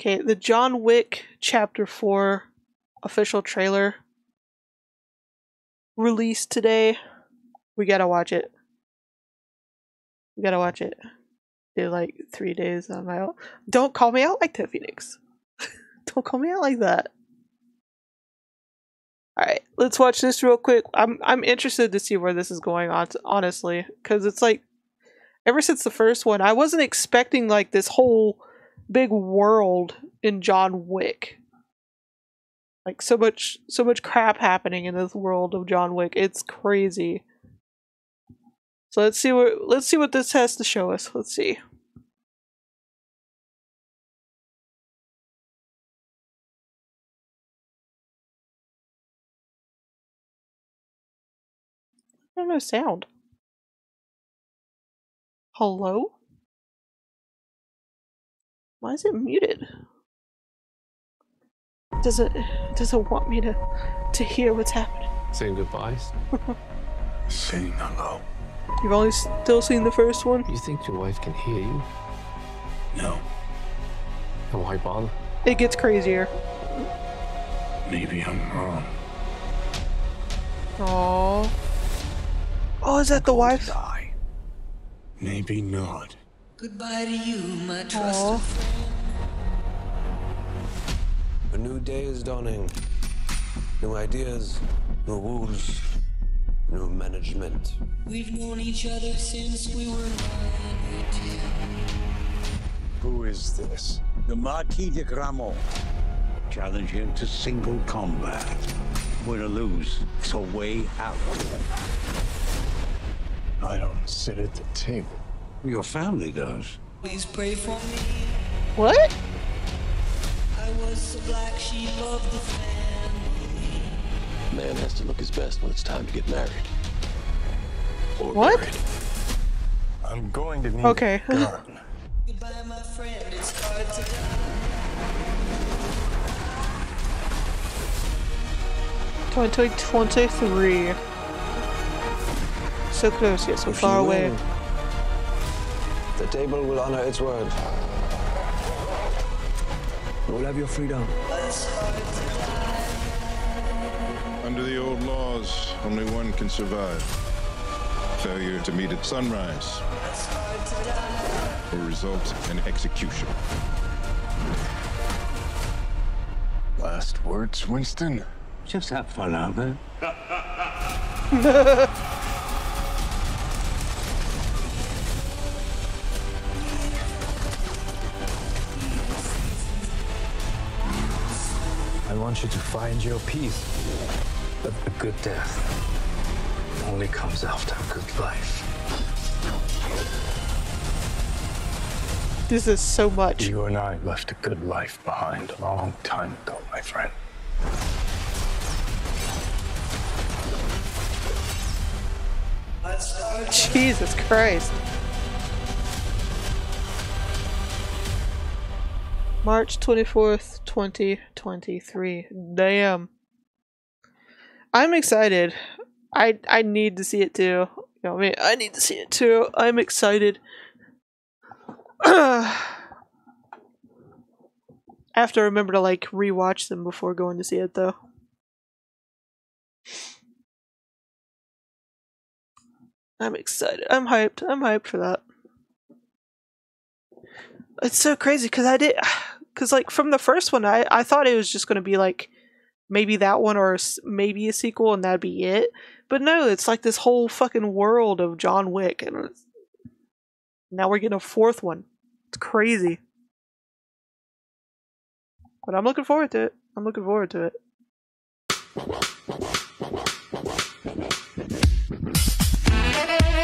Okay, the John Wick Chapter 4 official trailer released today. We gotta watch it. We gotta watch it. Did like 3 days on my own. Don't call me out like that, Phoenix. Don't call me out like that. Alright, let's watch this real quick. I'm interested to see where this is going on, honestly. Because it's like, ever since the first one, I wasn't expecting like this whole big world in John Wick. Like so much crap happening in this world of John Wick. It's crazy. So let's see what this has to show us. Let's see. I don't know sound. Hello? Why is it muted? Does it want me to hear what's happening? Saying goodbyes. Saying hello. You've only still seen the first one? You think your wife can hear you? No. Then why bother? It gets crazier. Maybe I'm wrong. Aww. Oh, is that the wife? Die. Maybe not. Goodbye to you, my trusted friend. A new day is dawning. New ideas, new rules, new management. We've known each other since we were 9 or 10. Who is this? The Marquis de Gramont. Challenge him to single combat. Win or lose, it's a way out. I don't sit at the table. Your family does. Please pray for me. What? I was the black sheep of the family. Man has to look his best when it's time to get married. Or what? Married. I'm going to need a gun. Goodbye, my friend. It's hard to die. 2023. So close yet so far away. The table will honor its word. You will have your freedom. Under the old laws, only one can survive. Failure to meet at sunrise will result in execution. Last words, Winston? Just have fun out there. I want you to find your peace, but a good death only comes after a good life. This is so much. You and I left a good life behind a long time ago, my friend. Jesus Christ. March 24th, 2023. Damn. I'm excited. I need to see it too. You know me. I need to see it too. I'm excited. I have to remember to like rewatch them before going to see it though. I'm excited. I'm hyped. I'm hyped for that. It's so crazy because like from the first one, I thought it was just going to be like maybe that one or maybe a sequel and that'd be it. But no, it's like this whole fucking world of John Wick, and now we're getting a fourth one. It's crazy, but I'm looking forward to it. I'm looking forward to it.